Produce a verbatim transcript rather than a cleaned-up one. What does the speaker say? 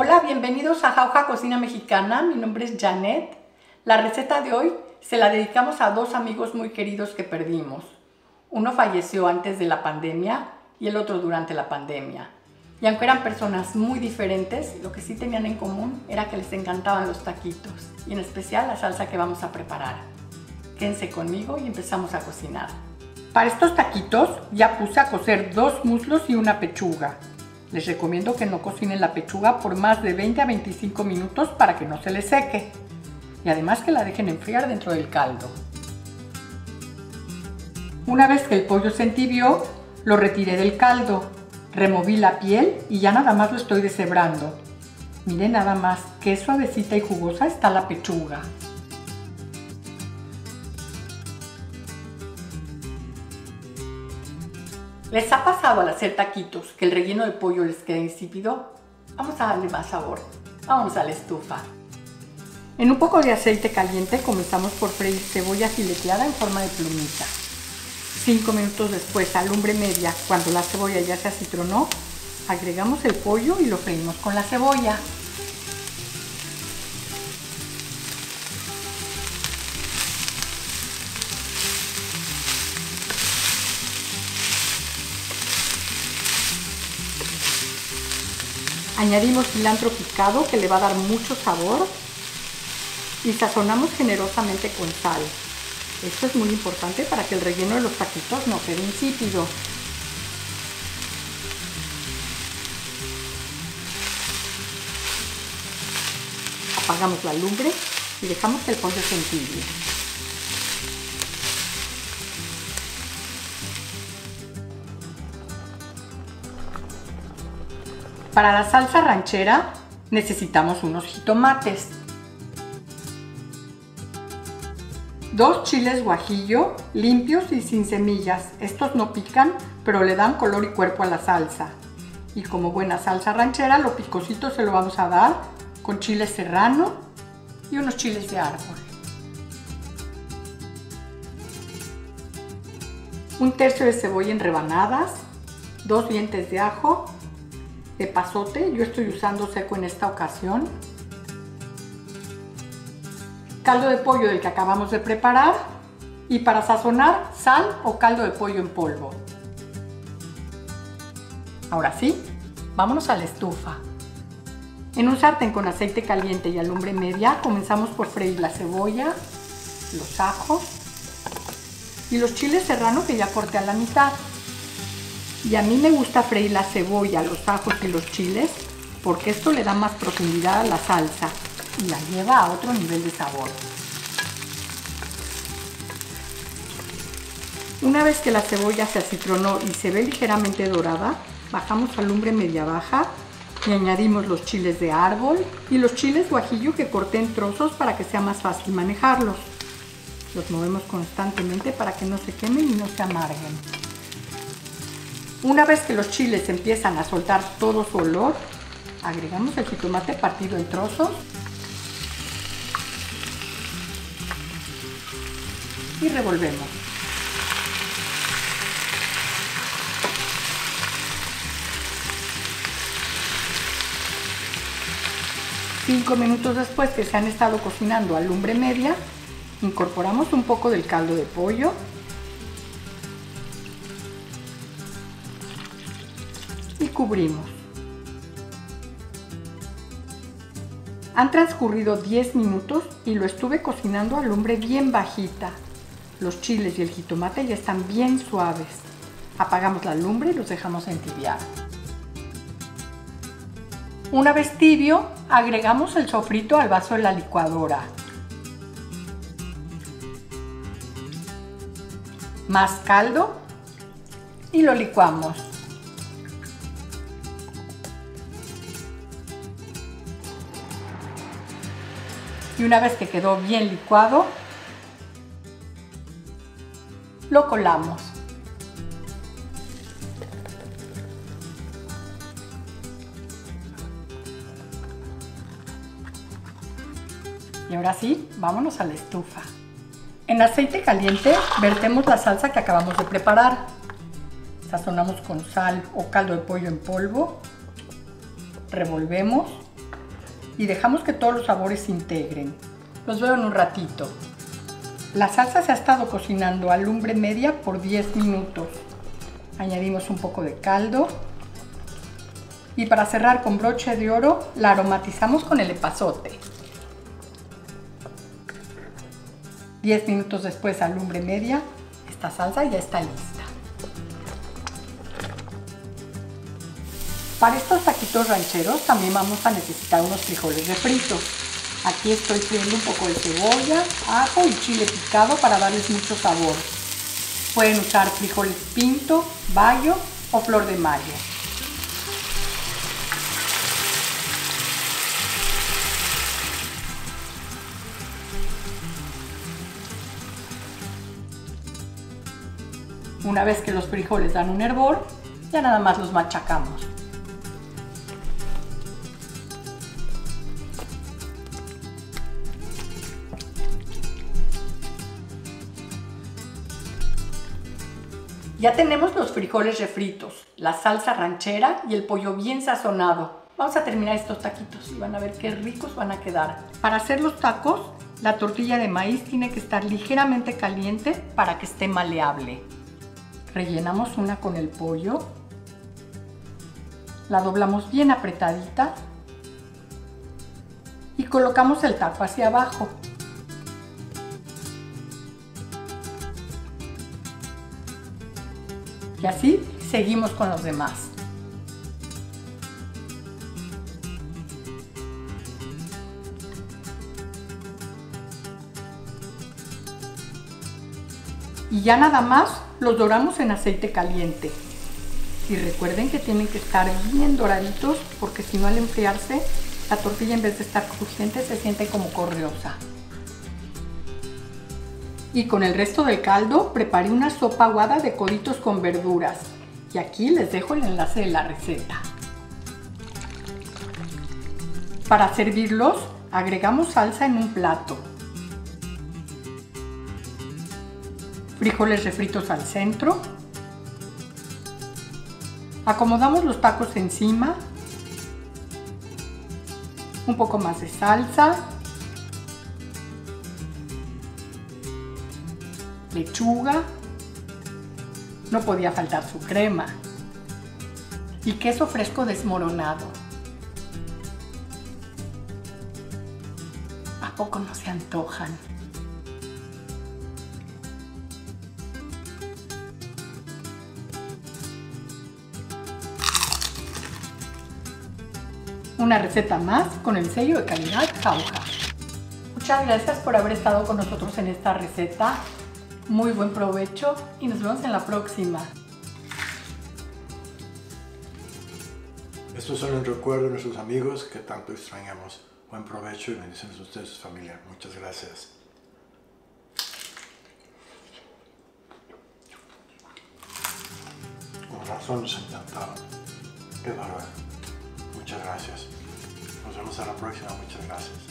Hola, bienvenidos a Jauja Cocina Mexicana, mi nombre es Janet. La receta de hoy se la dedicamos a dos amigos muy queridos que perdimos. Uno falleció antes de la pandemia y el otro durante la pandemia. Y aunque eran personas muy diferentes, lo que sí tenían en común era que les encantaban los taquitos y en especial la salsa que vamos a preparar. Quédense conmigo y empezamos a cocinar. Para estos taquitos ya puse a cocer dos muslos y una pechuga. Les recomiendo que no cocinen la pechuga por más de veinte a veinticinco minutos para que no se les seque. Y además que la dejen enfriar dentro del caldo. Una vez que el pollo se entibió, lo retiré del caldo. Removí la piel y ya nada más lo estoy deshebrando. Miren nada más qué suavecita y jugosa está la pechuga. ¿Les ha pasado al hacer taquitos que el relleno de pollo les queda insípido? Vamos a darle más sabor. Vamos a la estufa. En un poco de aceite caliente comenzamos por freír cebolla fileteada en forma de plumita. Cinco minutos después, a lumbre media, cuando la cebolla ya se acitronó, agregamos el pollo y lo freímos con la cebolla. Añadimos cilantro picado que le va a dar mucho sabor y sazonamos generosamente con sal. Esto es muy importante para que el relleno de los taquitos no quede insípido. Apagamos la lumbre y dejamos que el pollo se entibie. Para la salsa ranchera necesitamos unos jitomates, dos chiles guajillo limpios y sin semillas. Estos no pican, pero le dan color y cuerpo a la salsa. Y como buena salsa ranchera, lo picosito se lo vamos a dar con chile serrano y unos chiles de árbol. Un tercio de cebolla en rebanadas, dos dientes de ajo, epazote, yo estoy usando seco en esta ocasión, caldo de pollo del que acabamos de preparar y para sazonar sal o caldo de pollo en polvo. Ahora sí, vámonos a la estufa. En un sartén con aceite caliente y a lumbre media comenzamos por freír la cebolla, los ajos y los chiles serrano que ya corté a la mitad. Y a mí me gusta freír la cebolla, los ajos y los chiles porque esto le da más profundidad a la salsa y la lleva a otro nivel de sabor. Una vez que la cebolla se acitronó y se ve ligeramente dorada, bajamos a lumbre media baja y añadimos los chiles de árbol y los chiles guajillo que corté en trozos para que sea más fácil manejarlos. Los movemos constantemente para que no se quemen y no se amarguen. Una vez que los chiles empiezan a soltar todo su olor, agregamos el jitomate partido en trozos y revolvemos. Cinco minutos después que se han estado cocinando a lumbre media, incorporamos un poco del caldo de pollo y cubrimos. Han transcurrido diez minutos y lo estuve cocinando a lumbre bien bajita. Los chiles y el jitomate ya están bien suaves. Apagamos la lumbre y los dejamos entibiar. Una vez tibio, agregamos el sofrito al vaso de la licuadora. Más caldo y lo licuamos. Y una vez que quedó bien licuado, lo colamos. Y ahora sí, vámonos a la estufa. En aceite caliente vertemos la salsa que acabamos de preparar. Sazonamos con sal o caldo de pollo en polvo. Revolvemos y dejamos que todos los sabores se integren. Los veo en un ratito. La salsa se ha estado cocinando a lumbre media por diez minutos. Añadimos un poco de caldo. Y para cerrar con broche de oro, la aromatizamos con el epazote. diez minutos después, a lumbre media, esta salsa ya está lista. Para estos taquitos rancheros también vamos a necesitar unos frijoles de frito. Aquí estoy friendo un poco de cebolla, ajo y chile picado para darles mucho sabor. Pueden usar frijoles pinto, bayo o flor de mayo. Una vez que los frijoles dan un hervor, ya nada más los machacamos. Ya tenemos los frijoles refritos, la salsa ranchera y el pollo bien sazonado. Vamos a terminar estos taquitos y van a ver qué ricos van a quedar. Para hacer los tacos, la tortilla de maíz tiene que estar ligeramente caliente para que esté maleable. Rellenamos una con el pollo, la doblamos bien apretadita y colocamos el taco hacia abajo. Y así seguimos con los demás. Y ya nada más los doramos en aceite caliente. Y recuerden que tienen que estar bien doraditos porque si no, al enfriarse, la tortilla en vez de estar crujiente se siente como correosa. Y con el resto del caldo preparé una sopa aguada de coditos con verduras. Y aquí les dejo el enlace de la receta. Para servirlos, agregamos salsa en un plato. Frijoles refritos al centro. Acomodamos los tacos encima. Un poco más de salsa. Lechuga, no podía faltar su crema y queso fresco desmoronado. ¿A poco no se antojan? Una receta más con el sello de calidad Jauja. Muchas gracias por haber estado con nosotros en esta receta. Muy buen provecho y nos vemos en la próxima. Estos son el recuerdo de nuestros amigos que tanto extrañamos. Buen provecho y bendiciones a ustedes y a su familia. Muchas gracias. Con razón nos encantaron. Qué bárbaro. Muchas gracias. Nos vemos a la próxima. Muchas gracias.